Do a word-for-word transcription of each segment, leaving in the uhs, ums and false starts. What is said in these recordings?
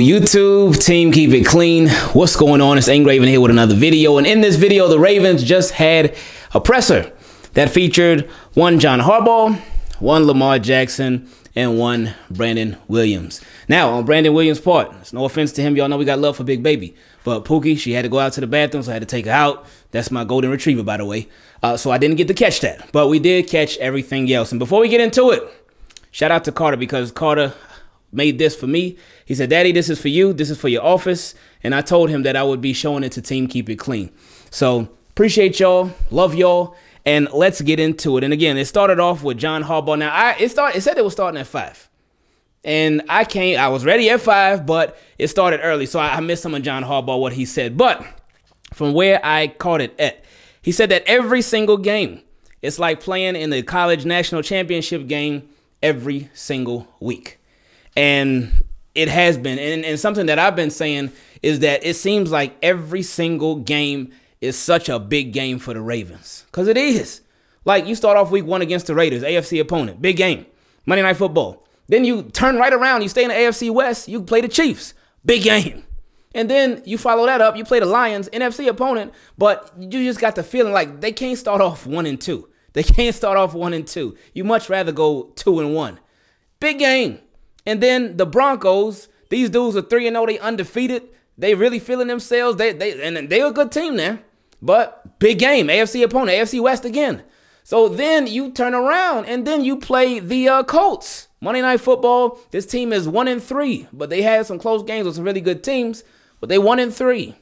YouTube, Team Keep It Clean. What's going on? It's Ingraven here with another video. And in this video, the Ravens just had a presser that featured one John Harbaugh, one Lamar Jackson, and one Brandon Williams. Now, on Brandon Williams' part, it's no offense to him. Y'all know we got love for Big Baby. But Pookie, she had to go out to the bathroom, so I had to take her out. That's my golden retriever, by the way. Uh, so I didn't get to catch that. But we did catch everything else. And before we get into it, shout out to Carter, because Carter made this for me. He said, Daddy, this is for you. This is for your office. And I told him that I would be showing it to Team Keep It Clean. So appreciate y'all. Love y'all. And let's get into it. And again, it started off with John Harbaugh. Now, I it, start, it said it was starting at five. And I can't, I was ready at five, but it started early. So I, I missed some of John Harbaugh, what he said. But from where I caught it at, he said that every single game, it's like playing in the college national championship game every single week. And it has been. And, and something that I've been saying is that it seems like every single game is such a big game for the Ravens. Because it is. Like, you start off week one against the Raiders, A F C opponent, big game, Monday Night Football. Then you turn right around, you stay in the A F C West, you play the Chiefs, big game. And then you follow that up, you play the Lions, N F C opponent, but you just got the feeling like they can't start off one and two. They can't start off one and two. You much rather go two and one. Big game. And then the Broncos, these dudes are three and oh, they undefeated. They really feeling themselves. They, they, and they're a good team there. But big game, A F C opponent, A F C West again. So then you turn around and then you play the uh, Colts. Monday Night Football, this team is one and three. But they had some close games with some really good teams. But they one and three.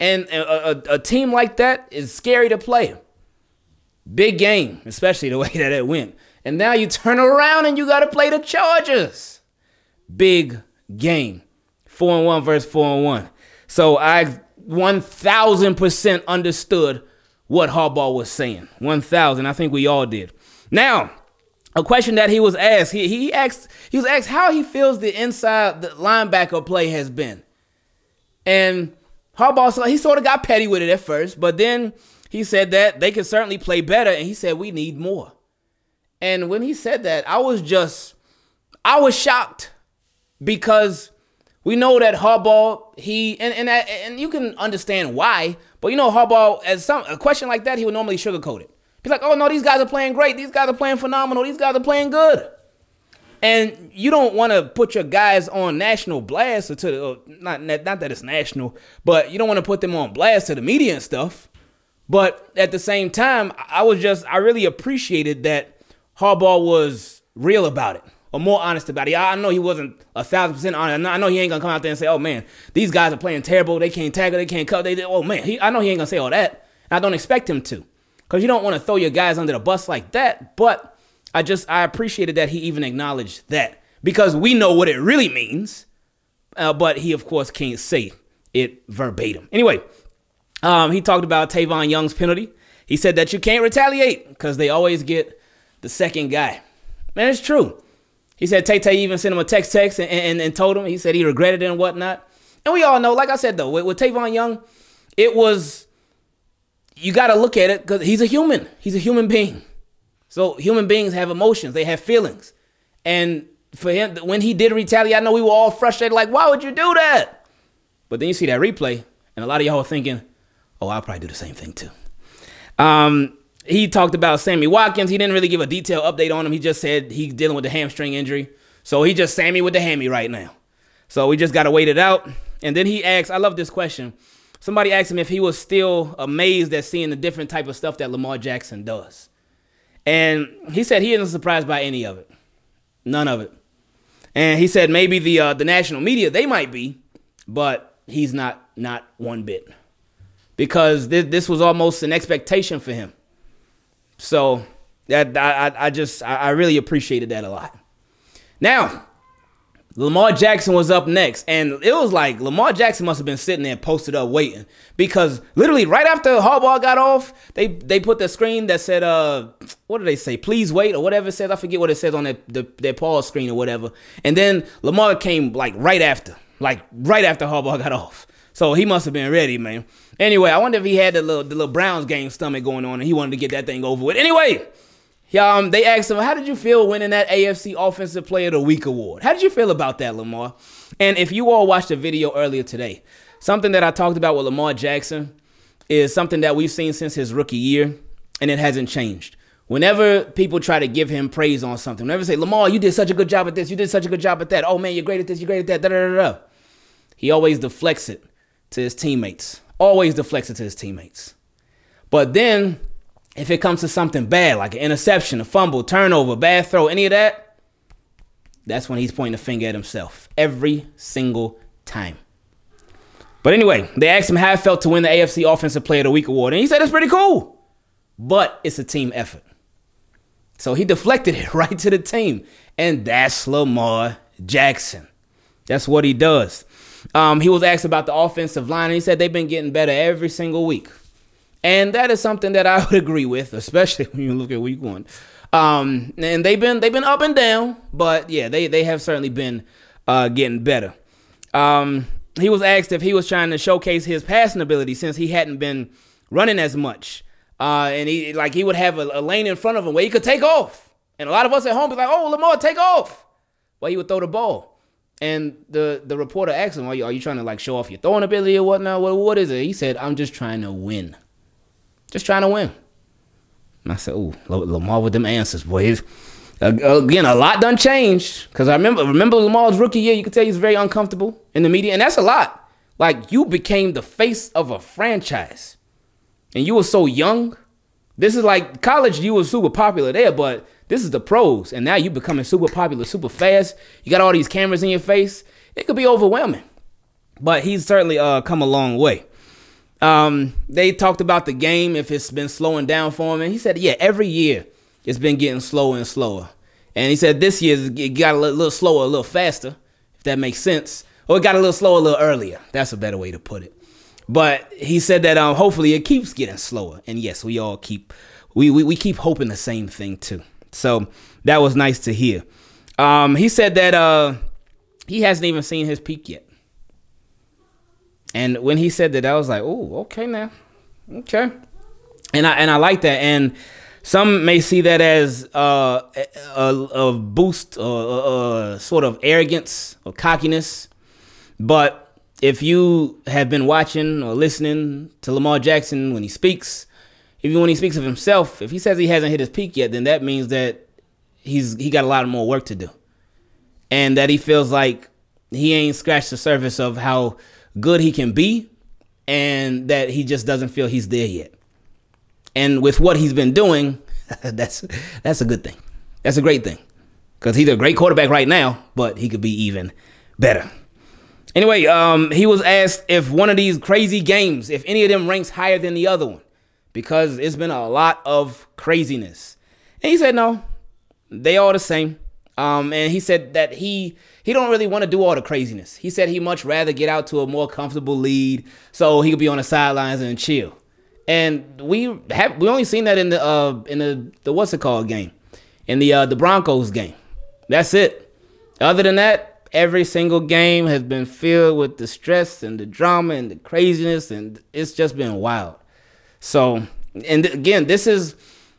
And a, a, a team like that is scary to play. Big game, especially the way that it went. And now you turn around and you got to play the Chargers. Big game, four and one versus four and one. So I one thousand percent understood what Harbaugh was saying. One thousand, I think we all did. Now, a question that he was asked, he he asked, he was asked how he feels the inside the linebacker play has been, and Harbaugh so he sort of got petty with it at first, but then he said that they could certainly play better, and he said we need more. And when he said that, I was just, I was shocked. Because we know that Harbaugh, he and and and you can understand why, but you know Harbaugh, as some a question like that, he would normally sugarcoat it. He's like, "Oh no, these guys are playing great. These guys are playing phenomenal. These guys are playing good." And you don't want to put your guys on national blast, or to the, or not not that it's national, but you don't want to put them on blast to the media and stuff. But at the same time, I was just I really appreciated that Harbaugh was real about it. Or more honest about it. I know he wasn't a thousand percent honest. I know he ain't gonna come out there and say, "Oh man, these guys are playing terrible. They can't tackle. They can't cut." They, oh man, he, I know he ain't gonna say all that. And I don't expect him to, because you don't want to throw your guys under the bus like that. But I just I appreciated that he even acknowledged that, because we know what it really means. Uh, but he of course can't say it verbatim. Anyway, um, he talked about Tavon Young's penalty. He said that you can't retaliate because they always get the second guy. Man, it's true. He said Tay Tay even sent him a text text and, and, and told him. He said he regretted it and whatnot. And we all know, like I said, though, with, with Tavon Young, it was, you got to look at it because he's a human. He's a human being. So human beings have emotions. They have feelings. And for him, when he did retaliate, I know we were all frustrated. Like, why would you do that? But then you see that replay and a lot of y'all are thinking, oh, I'll probably do the same thing too. Um... He talked about Sammy Watkins. He didn't really give a detailed update on him. He just said he's dealing with the hamstring injury. So he just Sammy with the hammy right now. So we just got to wait it out. And then he asked, I love this question. Somebody asked him if he was still amazed at seeing the different type of stuff that Lamar Jackson does. And he said he isn't surprised by any of it. None of it. And he said maybe the, uh, the national media, they might be, but he's not, not one bit. Because th this was almost an expectation for him. So that I, I just I really appreciated that a lot. Now, Lamar Jackson was up next, and it was like Lamar Jackson must have been sitting there posted up waiting, because literally right after Harbaugh got off, they they put the screen that said, uh, what did they say? Please wait or whatever it says. I forget what it says on their, their, their pause screen or whatever. And then Lamar came like right after, like right after Harbaugh got off. So he must have been ready, man. Anyway, I wonder if he had the little, the little Browns game stomach going on and he wanted to get that thing over with. Anyway, um, they asked him, how did you feel winning that A F C Offensive Player of the Week award? How did you feel about that, Lamar? And if you all watched the video earlier today, something that I talked about with Lamar Jackson is something that we've seen since his rookie year, and it hasn't changed. Whenever people try to give him praise on something, whenever they say, Lamar, you did such a good job at this, you did such a good job at that, oh man, you're great at this, you're great at that, da da da da. He always deflects it to his teammates. Always deflects it to his teammates. But then, if it comes to something bad, like an interception, a fumble, turnover, bad throw, any of that, that's when he's pointing the finger at himself. Every single time. But anyway, they asked him how it felt to win the A F C Offensive Player of the Week award. And he said, it's pretty cool, but it's a team effort. So he deflected it right to the team. And that's Lamar Jackson. That's what he does. Um, he was asked about the offensive line, and he said they've been getting better every single week. And that is something that I would agree with, especially when you look at week one. Um, and they've been they've been up and down, but yeah, they, they have certainly been uh, getting better. Um, he was asked if he was trying to showcase his passing ability since he hadn't been running as much. Uh, and he like he would have a, a lane in front of him where he could take off. And a lot of us at home be like, oh, Lamar, take off. Well, he would throw the ball. And the, the reporter asked him, are you, are you trying to, like, show off your throwing ability or whatnot? What, what is it? He said, I'm just trying to win. Just trying to win. And I said, ooh, Lamar with them answers, boys. Again, a lot done changed. Because I remember, remember Lamar's rookie year, you could tell he was very uncomfortable in the media. And that's a lot. Like, you became the face of a franchise. And you were so young. This is like college, you were super popular there, but this is the pros, and now you're becoming super popular, super fast. You got all these cameras in your face. It could be overwhelming, but he's certainly uh, come a long way. Um, they talked about the game, if it's been slowing down for him, and he said, yeah, every year it's been getting slower and slower. And he said this year it got a little slower, a little faster, if that makes sense. Or it got a little slower a little earlier. That's a better way to put it. But he said that um, hopefully it keeps getting slower. And, yes, we all keep we, – we, we keep hoping the same thing too. So that was nice to hear. Um, he said that uh, he hasn't even seen his peak yet. And when he said that, I was like, oh, okay now. Okay. And I, and I like that. And some may see that as uh, a, a boost or a, a sort of arrogance or cockiness. But if you have been watching or listening to Lamar Jackson when he speaks, even when he speaks of himself, if he says he hasn't hit his peak yet, then that means that he's he got a lot more work to do, and that he feels like he ain't scratched the surface of how good he can be, and that he just doesn't feel he's there yet. And with what he's been doing, that's that's a good thing. That's a great thing, because he's a great quarterback right now, but he could be even better. Anyway, um, he was asked if one of these crazy games, if any of them ranks higher than the other one, because it's been a lot of craziness. And he said, no, they all the same. Um, and he said that he he don't really want to do all the craziness. He said he'd much rather get out to a more comfortable lead so he could be on the sidelines and chill. And we have we only seen that in the uh, in the, the what's it called game, in the uh, the Broncos game. That's it. Other than that, every single game has been filled with the stress and the drama and the craziness, and it's just been wild. So, and again, this is,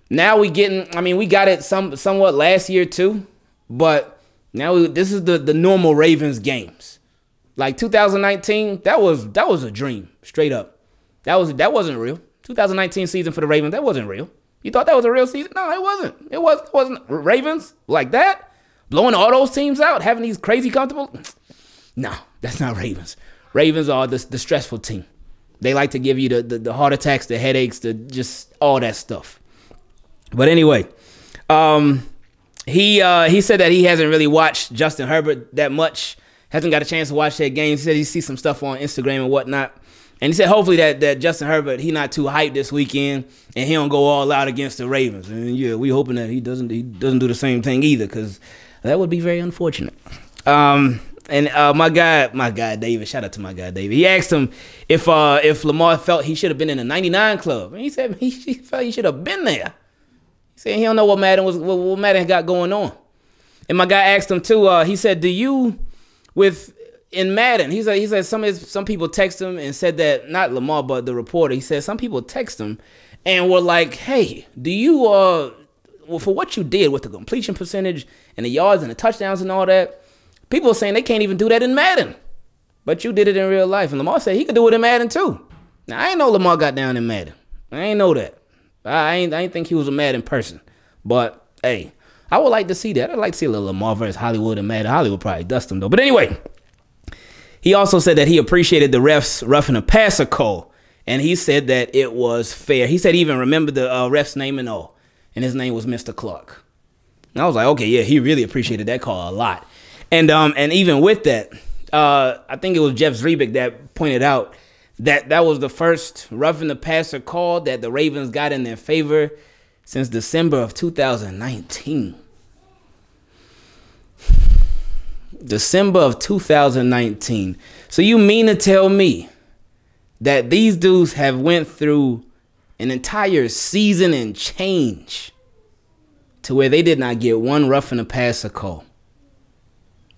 now we getting, I mean, we got it some somewhat last year too, but now we, this is the, the normal Ravens games. Like two thousand nineteen, that was that was a dream, straight up. That, was, that wasn't real. twenty nineteen season for the Ravens, that wasn't real. You thought that was a real season? No, it wasn't. It, was, it wasn't Ravens like that, blowing all those teams out, having these crazy comfortable. No, that's not Ravens. Ravens are the, the stressful team. They like to give you the, the, the heart attacks, the headaches, the just all that stuff. But anyway, um, he uh, he said that he hasn't really watched Justin Herbert that much, hasn't got a chance to watch that game. He said he sees some stuff on Instagram and whatnot. And he said hopefully that, that Justin Herbert, he not too hyped this weekend and he don't go all out against the Ravens. And yeah, we hoping that he doesn't he doesn't do the same thing either, because that would be very unfortunate. Um And uh, my guy, my guy David, shout out to my guy David. He asked him if uh, if Lamar felt he should have been in the ninety-nine club, and he said he, he felt he should have been there. He said he don't know what Madden was, what, what Madden got going on. And my guy asked him too. Uh, he said, "Do you with in Madden?" He said he said some some people text him and said that not Lamar but the reporter. He said some people text him and were like, "Hey, do you uh well, for what you did with the completion percentage and the yards and the touchdowns and all that? People are saying they can't even do that in Madden. But you did it in real life. And Lamar said he could do it in Madden too. Now, I ain't know Lamar got down in Madden. I ain't know that. I ain't, I ain't think he was a Madden person. But, hey, I would like to see that. I'd like to see a little Lamar versus Hollywood and Madden. Hollywood probably dust him, though. But anyway, he also said that he appreciated the ref's roughing a passer call. And he said that it was fair. He said he even remembered the uh, ref's name and all. And his name was Mister Clark. And I was like, okay, yeah, he really appreciated that call a lot. And um, and even with that, uh, I think it was Jeff Zrebic that pointed out that that was the first roughing the passer call that the Ravens got in their favor since December of two thousand nineteen. December of two thousand nineteen. So you mean to tell me that these dudes have went through an entire season and change to where they did not get one roughing the passer call?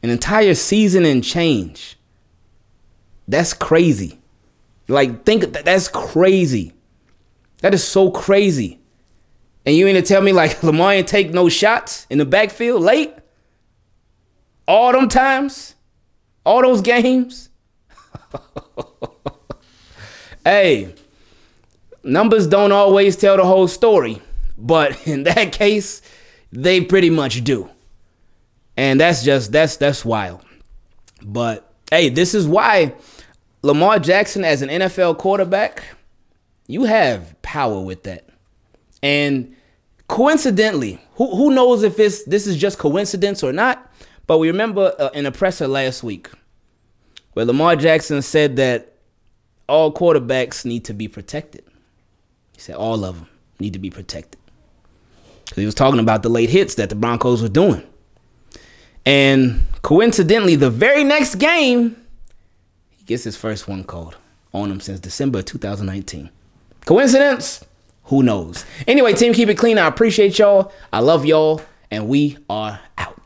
An entire season and change. That's crazy. Like, think that that's crazy. That is so crazy. And you mean to tell me like Lamar ain't take no shots in the backfield late? All them times? All those games? Hey, numbers don't always tell the whole story, but in that case, they pretty much do. And that's just, that's, that's wild. But hey, this is why Lamar Jackson as an N F L quarterback, you have power with that. And coincidentally, who, who knows if it's, this is just coincidence or not, but we remember uh, in a presser last week where Lamar Jackson said that all quarterbacks need to be protected. He said all of them need to be protected. He was talking about the late hits that the Broncos were doing. And coincidentally, the very next game, he gets his first one called on him since December of two thousand nineteen. Coincidence? Who knows? Anyway, Team Keep It Clean, I appreciate y'all. I love y'all. And we are out.